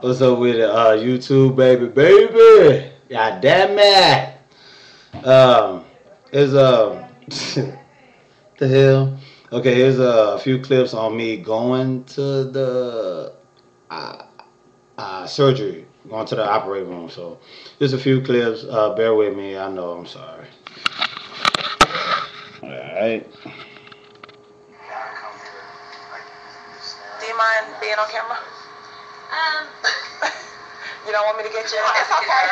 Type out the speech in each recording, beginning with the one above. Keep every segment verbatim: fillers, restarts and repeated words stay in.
What's up with it, uh, YouTube, baby, baby? God damn it! Um, it's uh, a the hell. Okay, here's a few clips on me going to the uh, uh, surgery, going to the operating room. So, just a few clips. Uh, bear with me. I know. I'm sorry. All right. Do you mind being on camera? Um, you don't want me to get you? It's okay.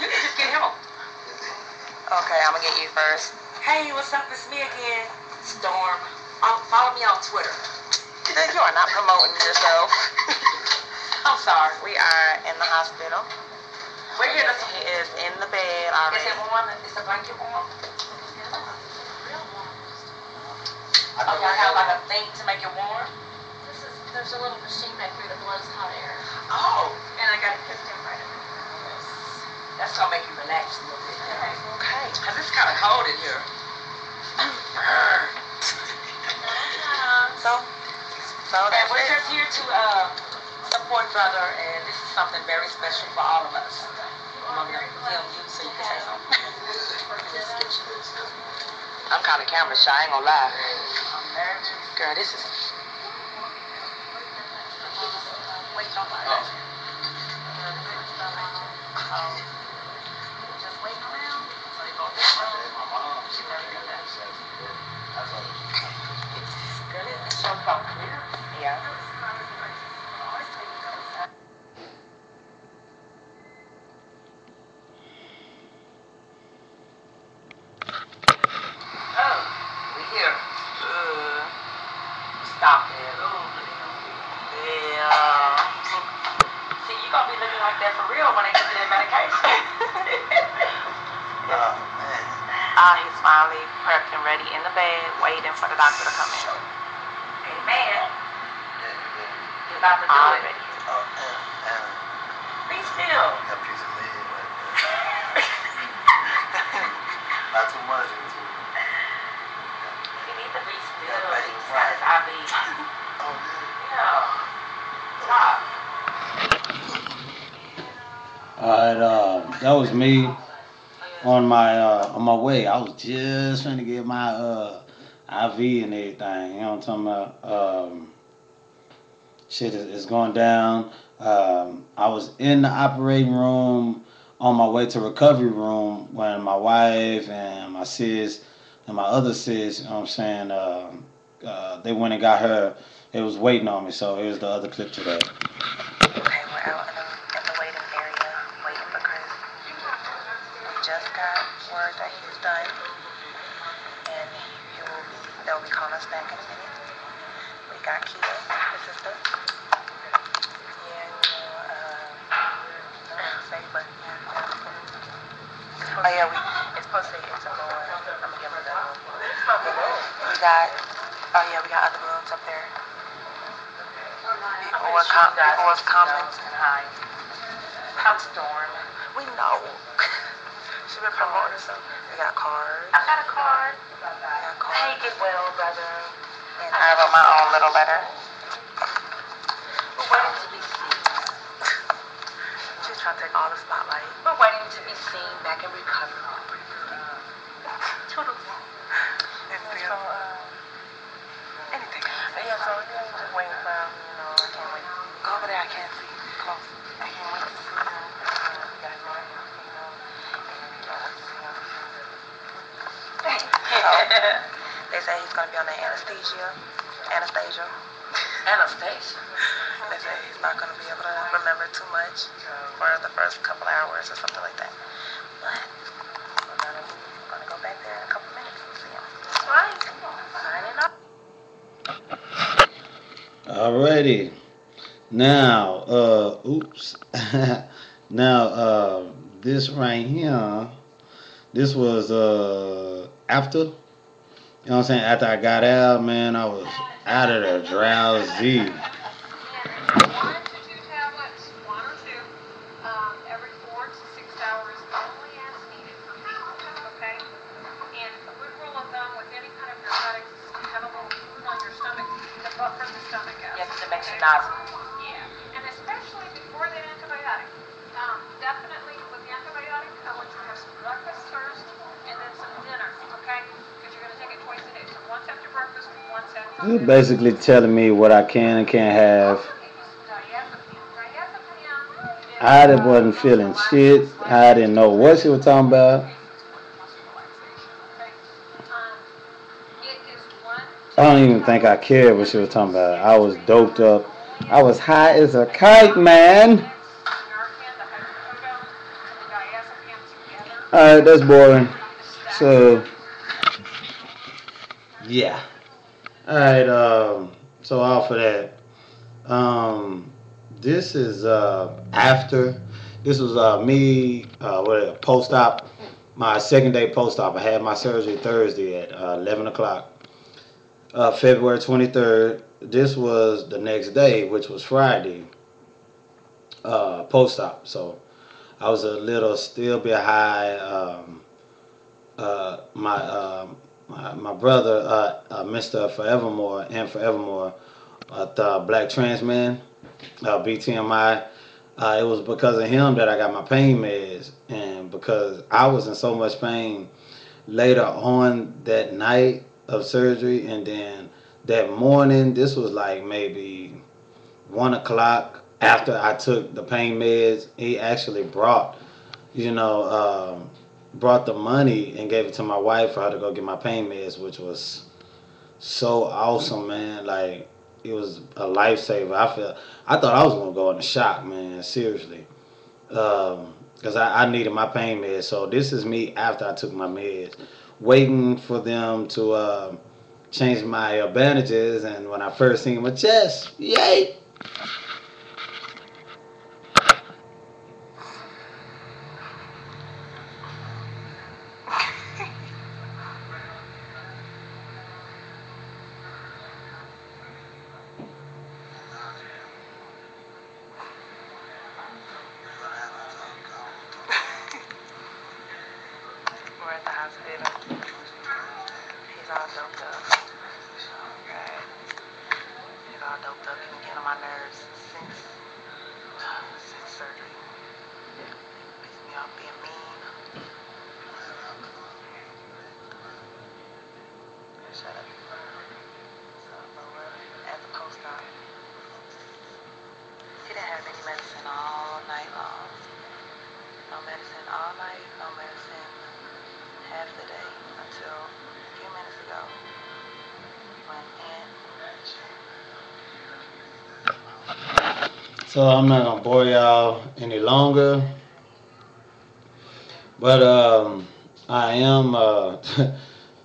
You can just get him. Okay, I'm gonna get you first. Hey, what's up? It's me again, Storm. Um, follow me on Twitter. You are not promoting yourself. I'm sorry. We are in the hospital. We're here. He is in the bed already. Is it warm? Is the blanket warm? Real warm. Okay, I have like a thing to make it warm. There's a little machine back here that blows hot air. Oh! And I got a fifteen right in there. Yes. That's going to make you relax a little bit. Okay. Okay. Because it's kind of cold in here. so, so and we're it. just here to uh, support brother, and this is something very special for all of us. Okay. I'm going to film you so you can say something. I'm kind of camera shy, I ain't going to lie. Girl, this is... Oh. We here. Uh, stop it. Yeah. Gonna be looking like that for real when they get to that medication. Oh, man. Uh, he's finally prepped and ready in the bed, waiting for the doctor to come in. Amen. You're about to do All it. Oh, and, and Be still. That piece of lead right there. Not too much. You need to be still. He's got his I V. Oh, yeah. Stop. Alright, uh, that was me on my uh, on my way. I was just trying to get my uh, I V and everything. You know what I'm talking about? Um, shit is, is going down. Um, I was in the operating room on my way to recovery room when my wife and my sis and my other sis, you know what I'm saying, uh, uh, they went and got her. It was waiting on me. So here's the other clip today. Oh yeah, we, it's supposed to be some more. I'm gonna give her that. We got, oh yeah, we got other balloons up there. People was com coming. I'm Storm. We know. She been promoting herself. We got cards. I got a card. I got a card. Hey, get well, brother. And I wrote my own little letter. We're waiting to be seen. She's trying to take all the spotlight. We're waiting to be seen back in recovery. Toodles. And so, uh, anything. But yeah, so we're just waiting for, you know, I can't wait. Go over there, I can't see. Close. I can't wait to see them. We got more, you know, and, you know, they say he's going to be on the anesthesia. Anesthesia. Anesthesia? They say he's not going to be able to remember too much for the first couple hours or something like that. But we're going to, we're going to go back there in a couple minutes and see him. Right. Signing up. Alrighty. Now, uh, oops. Now, uh, this right here, this was uh, after... You know what I'm saying? After I got out, man, I was out of there, drowsy. One to two tablets, one or two, um, every four to six hours, only as needed for people, okay? And a good rule of thumb with any kind of narcotics is to have a little food on your stomach to buffer the stomach out. You have to make sure nozzle. Yeah, and especially before the antibiotic. Um, definitely with the antibiotic, I want you to have some breakfast first and then some dinner, okay? Because you're going to take it twice a day. So once after breakfast, once after dinner. You're basically telling me what I can and can't have. I wasn't feeling shit. I didn't know what she was talking about. I don't even think I cared what she was talking about. I was doped up. I was high as a kite, man. Alright, that's boring. So, yeah. Alright, um, so off of that. Um... This is uh, after, this was uh, me, uh, what, post-op, my second day post-op. I had my surgery Thursday at uh, eleven o'clock, uh, February twenty-third. This was the next day, which was Friday, uh, post-op. So I was a little still bit high. Um, uh, my, uh, my, my brother, uh, uh, Mister Forevermore and Forevermore, uh, the black trans man. Uh, B T M I, uh, it was because of him that I got my pain meds, and because I was in so much pain later on that night of surgery, and then that morning, this was like maybe one o'clock after I took the pain meds. He actually brought, you know, um, brought the money and gave it to my wife for her to go get my pain meds, which was so awesome, man. Like, it was a lifesaver. I felt, I thought I was gonna go into shock, man. Seriously, um, because I, I needed my pain meds. So this is me after I took my meds, waiting for them to uh, change my uh, bandages. And when I first seen my chest, yay! So I'm not gonna bore y'all any longer, but um, I am, uh,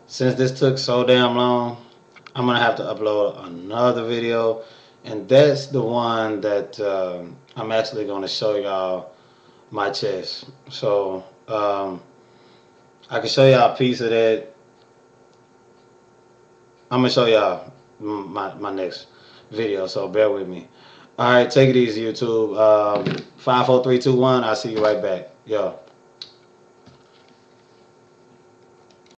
since this took so damn long, I'm gonna have to upload another video, and that's the one that uh, I'm actually gonna show y'all my chest. So um, I can show y'all a piece of that. I'm gonna show y'all my, my next video, so bear with me. All right, take it easy, YouTube. Um, five, four, three, two, one. I'll see you right back. Yo.